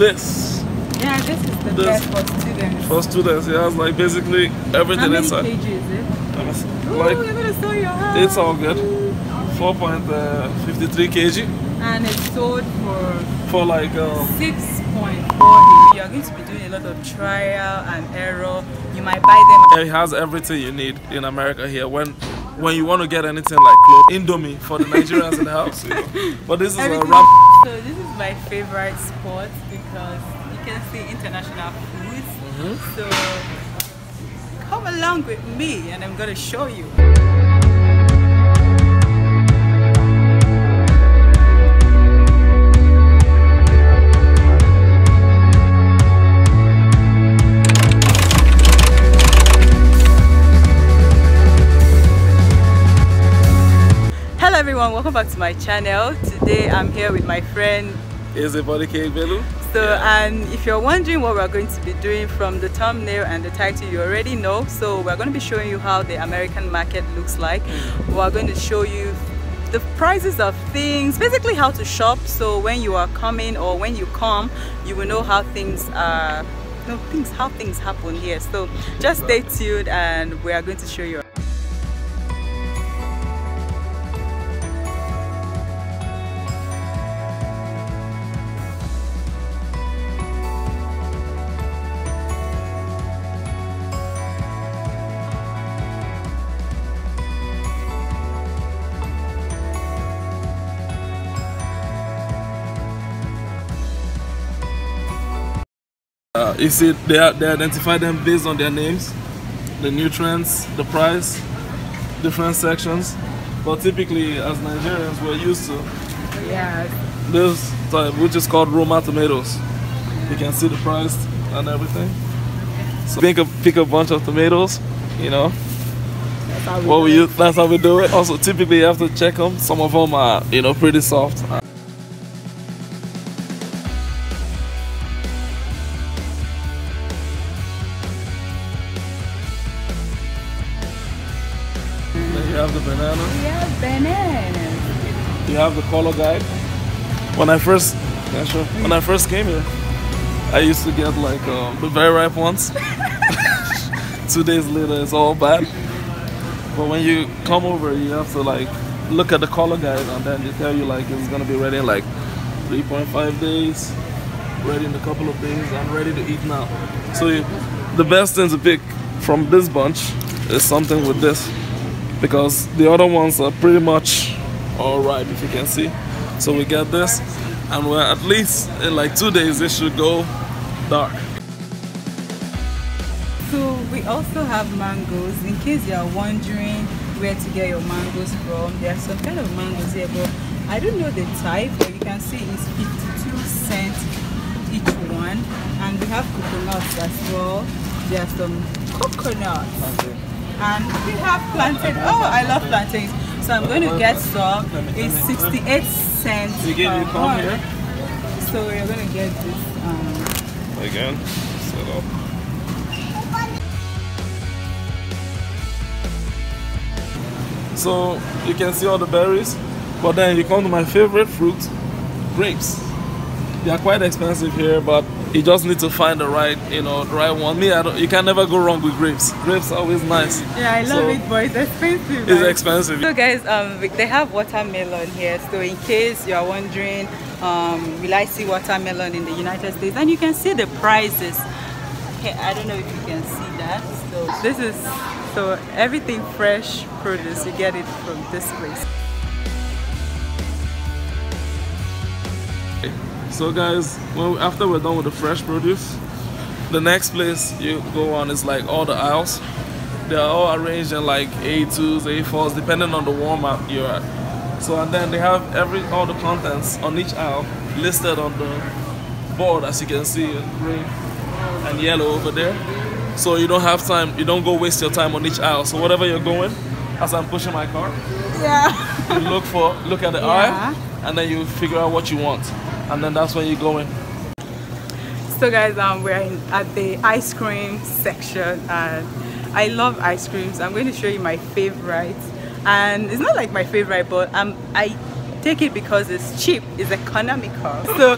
this. Yeah, this is the best for students. For students, it has like basically everything inside. How many pages is it? Ooh, like, you're gonna sell your house. It's all good. 4.53 kg. And it's sold for like 6.40. You are going to be doing a lot of trial and error. You might buy them. It has everything you need in America here. When you want to get anything like clothes, Indomie for the Nigerians in the house. You know? But this is everything. A wrap. So this is my favorite spot because you can see international food. Mm-hmm. So come along with me, and I'm gonna show you. Welcome back to my channel. Today I'm here with my friend Ezebuike Ibelu. So and if you're wondering what we're going to be doing from the thumbnail and the title, you already know. So we're going to be showing you how the American market looks like. We're going to show you the prices of things, basically how to shop, so when you are coming or when you come, you will know how things are, how things happen here. So just stay tuned and we are going to show you. You see, they identify them based on their names, the nutrients, the price, different sections. But typically, as Nigerians, we're used to this type, which is called Roma tomatoes. You can see the price and everything. So pick a bunch of tomatoes, you know. That's how we do it. Also, typically you have to check them. Some of them are, you know, pretty soft. Have the banana. We have bananas. You have the color guide. When I first came here, I used to get like the very ripe ones. 2 days later, it's all bad. But when you come over, you have to like look at the color guide, and then they tell you like it's gonna be ready in like 3.5 days, ready in a couple of days, and ready to eat now. So the best thing to pick from this bunch is something with this, because the other ones are pretty much all right, if you can see. So we get this, and we're at least in like 2 days it should go dark. So we also have mangoes. In case you are wondering where to get your mangoes from, there are some kind of mangoes here, but I don't know the type, but you can see it's 52 cents each one. And we have coconuts as well. There are some coconuts. Okay. And we have plantain. Oh, I love plantains. So I'm going to get some. It's 68 cents per one. So we're going to get this. Again, set up. So you can see all the berries, but then you come to my favorite fruit, grapes. They are quite expensive here, but you just need to find the right, you know, the right one. You can never go wrong with grapes. Grapes are always nice. Yeah, I love it, but it's expensive. It's expensive. So guys, they have watermelon here. So in case you are wondering, will I see watermelon in the United States? And you can see the prices. Okay, I don't know if you can see that. So this is everything fresh produce. You get it from this place. So guys, after we're done with the fresh produce, the next place you go on is like all the aisles. They are all arranged in like A2s, A4s, depending on the Walmart you're at. So and then they have all the contents on each aisle listed on the board, as you can see, green and yellow over there. So you don't have time, you don't go waste your time on each aisle. So whatever you're going, as I'm pushing my car, you look at the aisle, and then you figure out what you want. And then that's when you go in. So guys, at the ice cream section, and I love ice creams. I'm going to show you my favorite, and it's not like my favorite, but take it because it's cheap, it's economical. So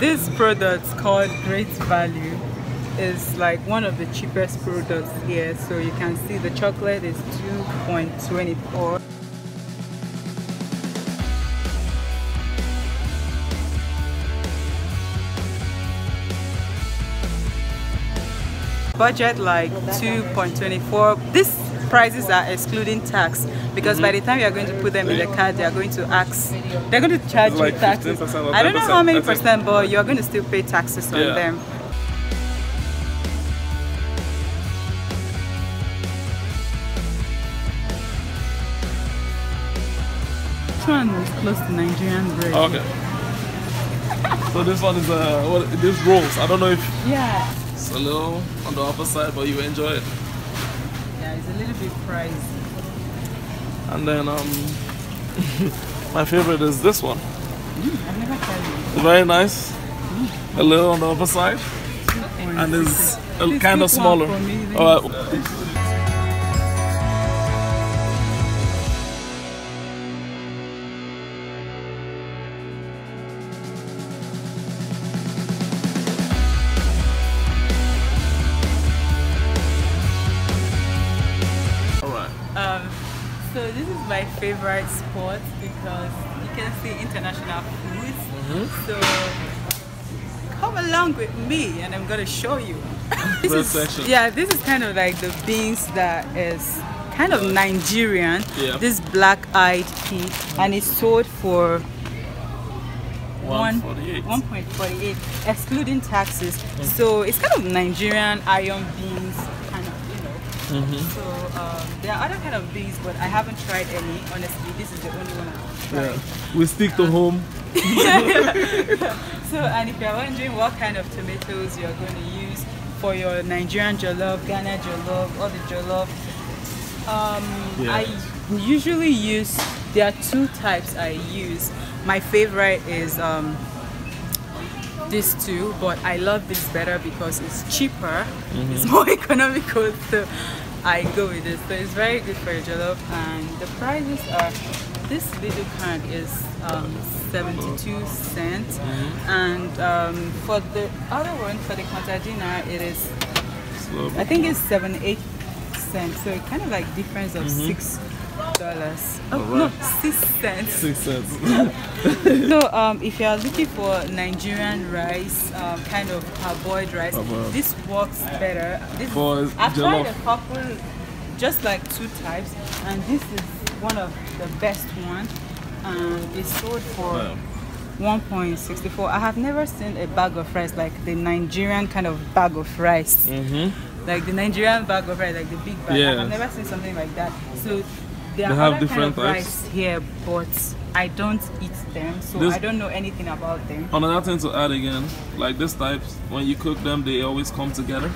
this product called Great Value is like one of the cheapest products here. So you can see the chocolate is 2.24. Budget like 2.24. These prices are excluding tax, because by the time you are going to put them in the card, they are going to ask, they're going to charge like you taxes. I don't know how many percent, but you are going to still pay taxes on them. This one is close to Nigerian bread. Oh, okay. So this one is well, this rolls. I don't know if it's a little on the upper side, but you enjoy it. Yeah, it's a little bit pricey. And then my favorite is this one. I've never tried it. It's very nice. A little on the upper side, and it's kind of smaller. All right. So this is my favorite spot because you can see international foods. So come along with me and I'm gonna show you. This is kind of like the beans that is kind of Nigerian. This black-eyed pea, and it's sold for 1.48 excluding taxes. So it's kind of Nigerian iron beans. So there are other kind of beans, but I haven't tried any. Honestly, this is the only one I've tried. We stick to home. So, and if you're wondering what kind of tomatoes you're going to use for your Nigerian jollof, Ghana jollof, or the jollof, I usually use, there are two types I use. My favorite is these two, but I love this better because it's cheaper, it's more economical, so I go with this. So it's very good for your jollof, and the prices are, this little can is 72 cents, and for the other one, for the contadina, it is, I think it's 78 cents, so it's kind of like difference of $6. Oh, no, 6 cents. 6 cents. So if you are looking for Nigerian rice, kind of parboiled rice, this works better. This I've tried a couple, just like two types, and this is one of the best ones. It's sold for 1.64. I have never seen a bag of rice like the Nigerian kind of bag of rice, like the Nigerian bag of rice, like the big bag. I've never seen something like that. So They have different kind of rice here, but I don't eat them, so I don't know anything about them. Another thing to add again, like these types, when you cook them, they always come together.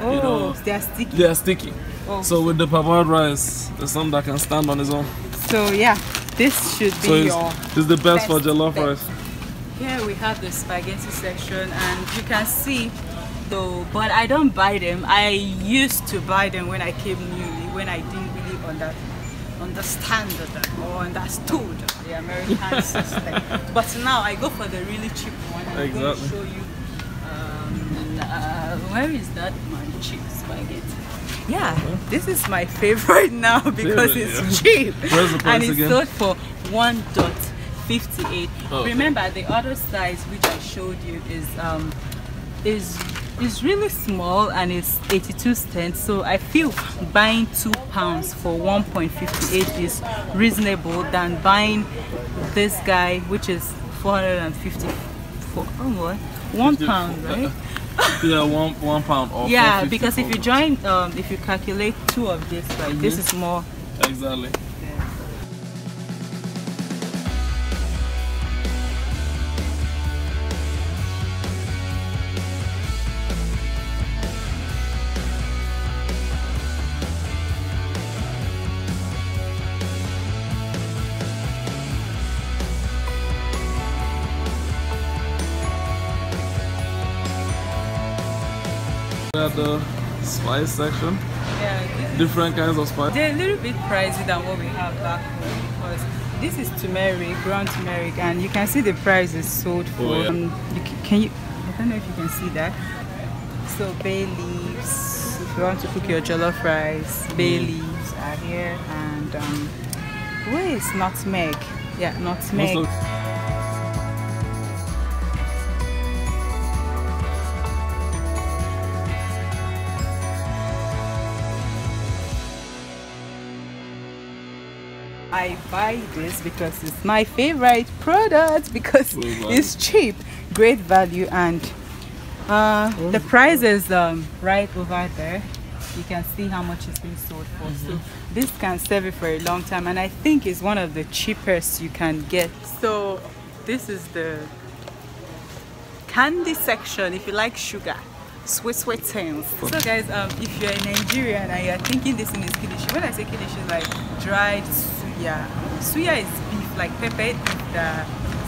Oh, you know, they're sticky. They're sticky. Oh. So with the parboiled rice, there's something that can stand on its own. So yeah, this should be this is the best for jollof rice. Here we have the spaghetti section, and you can see, though, but I don't buy them. I used to buy them when I came newly, when I didn't really understand or understood the American system. But now I go for the really cheap one. I'm going to show you. Where is that my cheap spaghetti? This is my favorite now because it's cheap. Where's the price and it's sold for $1.58. Remember, the other size which I showed you is really small, and it's 82 cents. So I feel buying 2 pounds for 1.58 is reasonable than buying this guy, which is 450 for 1 pound, right? Yeah, one pound. Or yeah, because if you join, if you calculate two of this, right, this is more. Exactly. At the spice section, different kinds of spice. They're a little bit pricey than what we have back home because This is turmeric, ground turmeric, and you can see the price is sold for. Oh, yeah. I don't know if you can see that. So bay leaves, if you want to cook your jollof rice, bay leaves are here, and where is nutmeg? Yeah, nutmeg. I buy this because it's my favorite product, because it's cheap, great value, and the price is right over there. You can see how much it's been sold for. So this can serve it for a long time, and I think it's one of the cheapest you can get. So this is the candy section if you like sugar. Sweet things. So guys, if you're a Nigerian and you're thinking this thing is kilishi, when I say kilishi, it's like dried suya. Suya is beef, like pepper, it's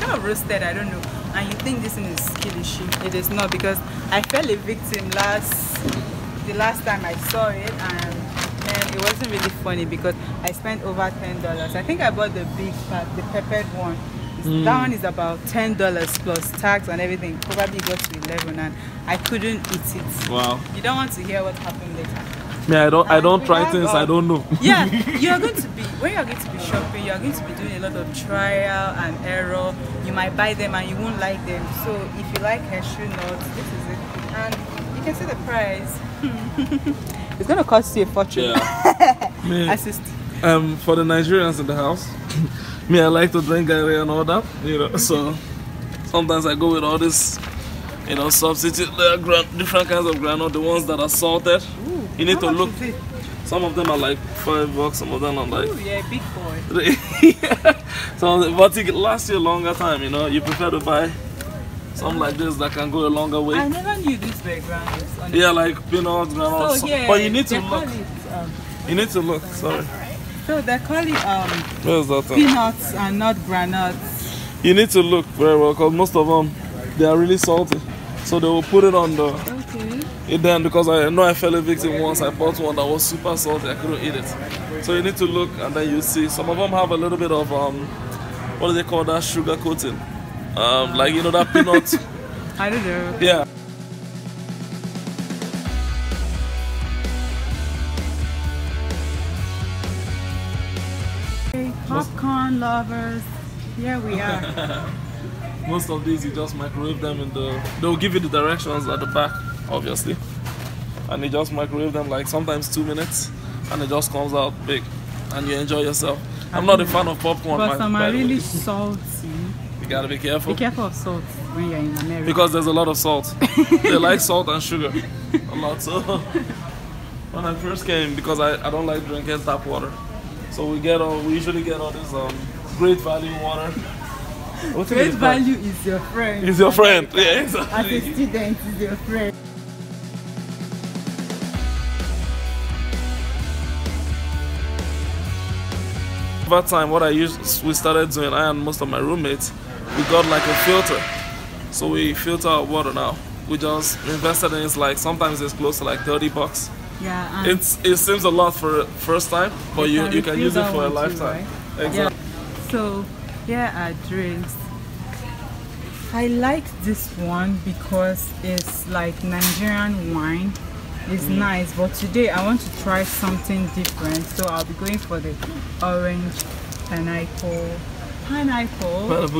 kind of roasted, I don't know. And you think this thing is kilishi, it is not, because I fell a victim the last time I saw it, and man, it wasn't really funny because I spent over $10. I think I bought the big part, the peppered one. That one is about $10 plus tax and everything. Probably got to 11, and I couldn't eat it. Wow! You don't want to hear what happened later. Yeah, I don't try things I don't know. Yeah, you're going to be shopping. You're going to be doing a lot of trial and error. You might buy them and you won't like them. So if you like cashew nuts, this is it. And you can see the price. It's gonna cost you a fortune. Yeah. Assist. For the Nigerians in the house. Me, I like to drink garri and all that, you know, so sometimes I go with all this, you know, substitute, different kinds of granola, the ones that are salted. Ooh, you need to look, some of them are like $5, some of them are like... Ooh, yeah, big boy. Yeah. So, but it lasts you a longer time, you know, you prefer to buy something like this that can go a longer way. I never knew this were granules. Yeah, like peanuts, granola, so, yeah, but you need to look, you need to look, sorry. So they call it peanuts and not granuts. You need to look very well because most of them, they are really salty. So they will put it on the... Okay. It then, because I know I fell a victim once, I bought one that was super salty, I couldn't eat it. So you need to look and then you see. Some of them have a little bit of, what do they call that, sugar coating? Like, you know, that peanut. I don't know. Yeah. Popcorn lovers, here we are. Most of these, you just microwave them in the... They'll give you the directions at the back, obviously. And you just microwave them like sometimes 2 minutes, and it just comes out big. And you enjoy yourself. I'm not a fan of popcorn. But some are really salty. You gotta be careful. Be careful of salt when you're in America. Because there's a lot of salt. They like salt and sugar. A lot. So when I first came, because I don't like drinking tap water. So we usually get all this great value water. What great value is your friend. Is your friend, yeah, exactly. As a student, is your friend. Over time, what we started doing, I and most of my roommates, we got like a filter. So we filter our water now. We just invested in it, like sometimes it's close to like $30. Yeah, it seems a lot for first time, but you can use it for a lifetime. Too, right? Exactly. Yeah. So here are drinks. I like this one because it's like Nigerian wine. It's nice, but today I want to try something different. So I'll be going for the orange pineapple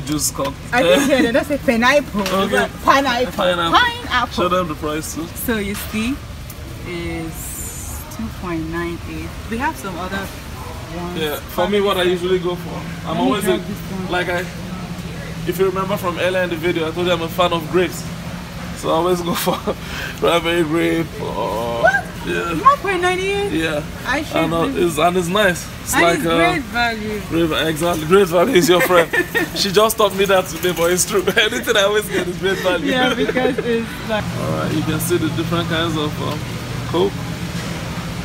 juice cup. I think yeah, that's a pineapple. Okay. Like pineapple. Show them the price too. So you see, is 2.98. We have some other ones. Yeah, for me, what I usually go for, I'm always if you remember from earlier in the video, I told you I'm a fan of grapes, so I always go for raspberry grape. Or, what? Yeah. 1.98. Yeah. I should. And it's nice. It's and like it's great value. Exactly. Great value is your friend. She just taught me that today, but it's true. Anything I always get is great value. Yeah, because it's like. Alright, you can see the different kinds of Coke.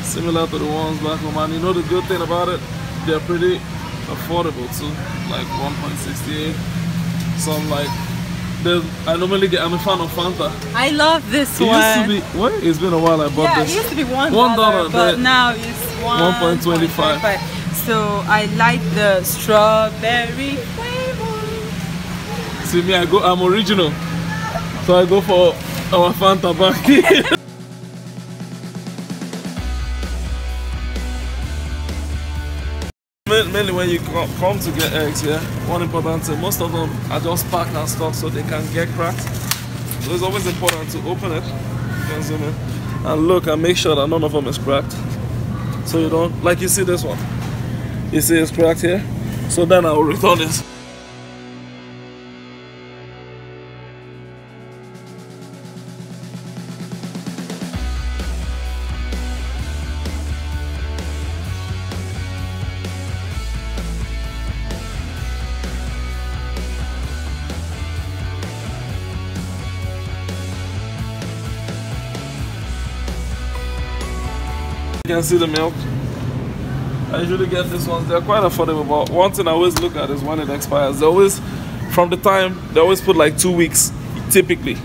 Similar to the ones back home, and you know the good thing about it, they're pretty affordable too, like 1.68. Some like, I normally get, I'm a fan of Fanta. I love this one. It used to be, wait, it's been a while I bought this. Yeah, it used to be $1, but now it's 1.25. so I like the strawberry flavor. See me, I'm original, so I go for our Fanta back. Mainly when you come to get eggs here, yeah? One important thing, most of them are just packed and stuffed so they can get cracked. So it's always important to open it, consume it, and look and make sure that none of them is cracked. So you don't, like you see this one, you see it's cracked here, so then I will return this. You can see the milk. I usually get these ones, they're quite affordable, but one thing I always look at is when it expires. They always, from the time, they always put like 2 weeks, typically.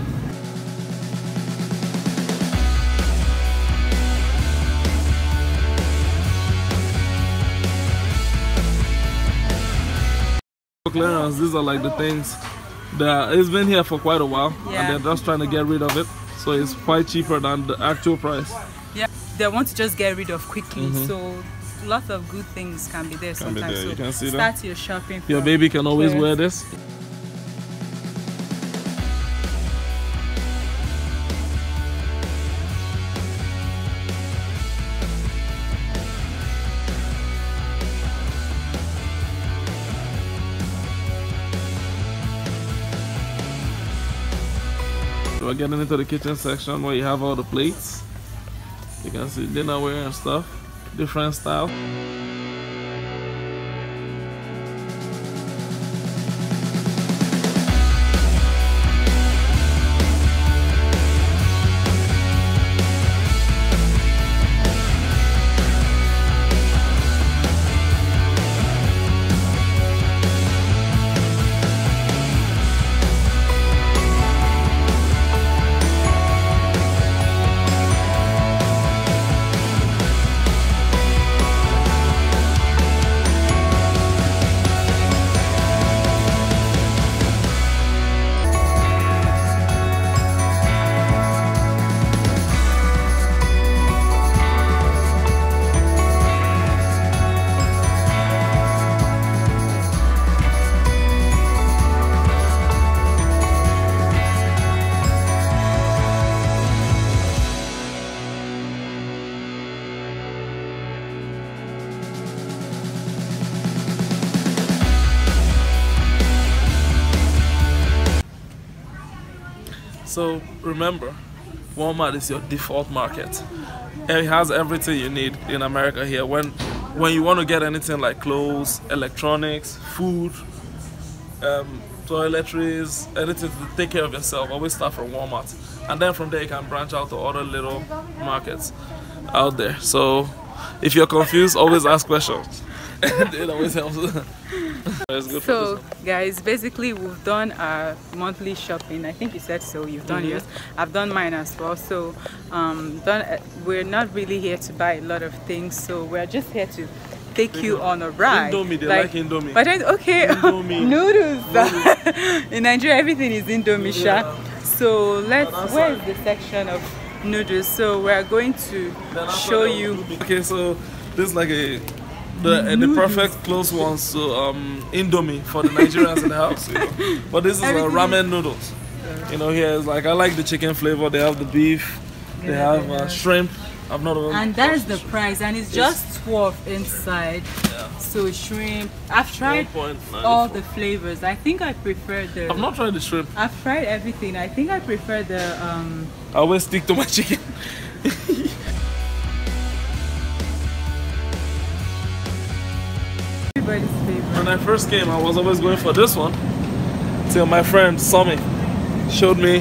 Clearance, these are like the things that, it's been here for quite a while, yeah, and they're just trying to get rid of it, so it's quite cheaper than the actual price. Yeah. They want to just get rid of quickly, so lots of good things can be there sometimes. So you can see start that. Your shopping. Your baby can always wear this. So we're getting into the kitchen section where you have all the plates. You can see dinnerware and stuff, different style. So remember, Walmart is your default market. It has everything you need in America here. When you want to get anything like clothes, electronics, food, toiletries, anything to take care of yourself, always start from Walmart. And then from there you can branch out to other little markets out there. So if you're confused, always ask questions. It always helps. Good so guys, basically we've done our monthly shopping. I think you said so. You've done yours. I've done mine as well. So we're not really here to buy a lot of things. So we're just here to take you on a ride. Indomie, they like Indomie. But okay, Indomie. noodles. In Nigeria, everything is Indomie, yeah. So let's. Where is the section of noodles? So we're going to show you. Okay, so this is like a. The perfect close ones, so Indomie for the Nigerians in the house, you know. But this is ramen noodles, you know. Here is like, I like the chicken flavor. They have the beef, they have shrimp. I've not even. And that is the price, and it's just 12 inside. Yeah. So shrimp. I've tried all the flavors. I think I prefer the. I've not tried the shrimp. I've tried everything. I think I prefer the. I always stick to my chicken. When I first came, I was always going for this one till my friend Sammy showed me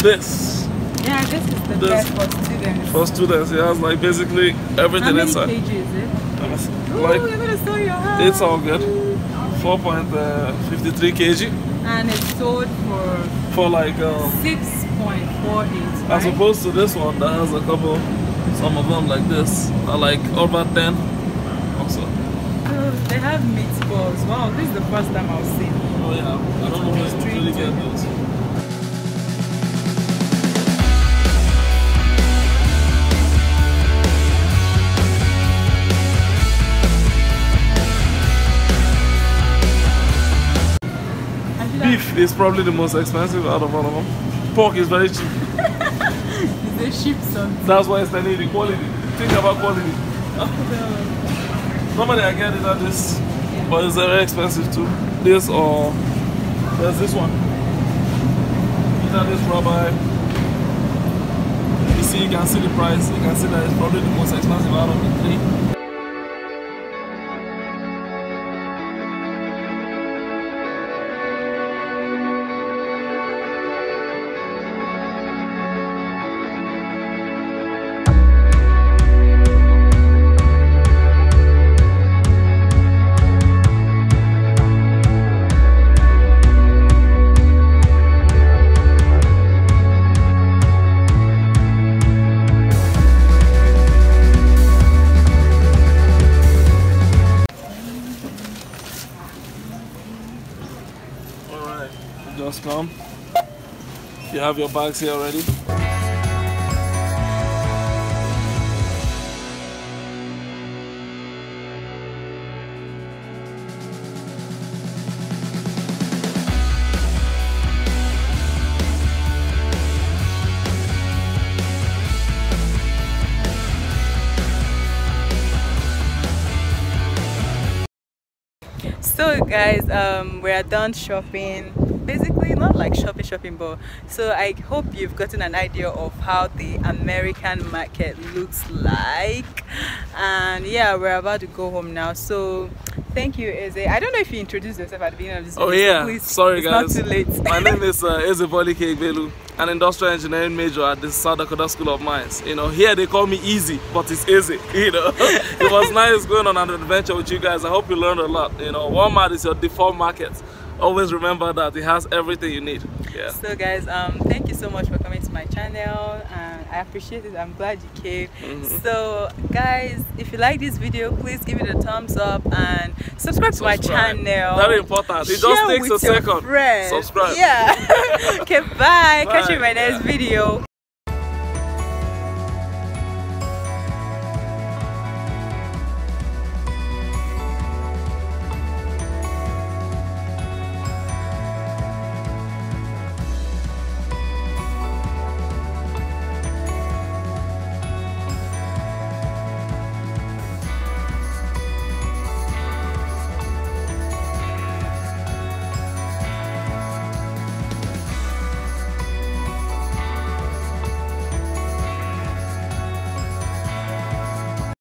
this. Yeah, this is the best for students. For students, it has like basically everything inside. How many pages is it? Ooh, like, you're gonna sell your house. It's all good. 4.53 kg. And it's sold for like 6.48. As opposed to this one that has a couple, some of them like this, are like over 10 also. they have meatballs. Wow, this is the first time I've seen. Oh yeah, I don't know where you really get those. Beef is probably the most expensive out of all of them. Pork is very cheap. It's a cheap something. That's why it's the need quality. Think about quality. Oh, no. Normally I get it at this, yeah. But it's very expensive too. This or there's this one. Either this rubber. You see, you can see the price. You can see that it's probably the most expensive out of the three. Come. You have your bags here already. So guys, we are done shopping. Basically not like shopping, but so I hope you've gotten an idea of how the American market looks like, and yeah, we're about to go home now. So thank you, Eze. I don't know if you introduced yourself at the beginning of this video. Oh yeah, so please, sorry guys, not too late. My name is Ezebuike Ibelu, an industrial engineering major at the South Dakota School of Mines. You know, here they call me Easy, but it's Eze, you know. It was nice going on an adventure with you guys. I hope you learned a lot. You know, Walmart is your default market. Always remember that it has everything you need. Yeah. So guys, thank you so much for coming to my channel, and I appreciate it. I'm glad you came. So guys, if you like this video, please give it a thumbs up and subscribe to my channel. Very important. It just takes a second. Subscribe. Yeah. Okay, bye. Catch you in my next video.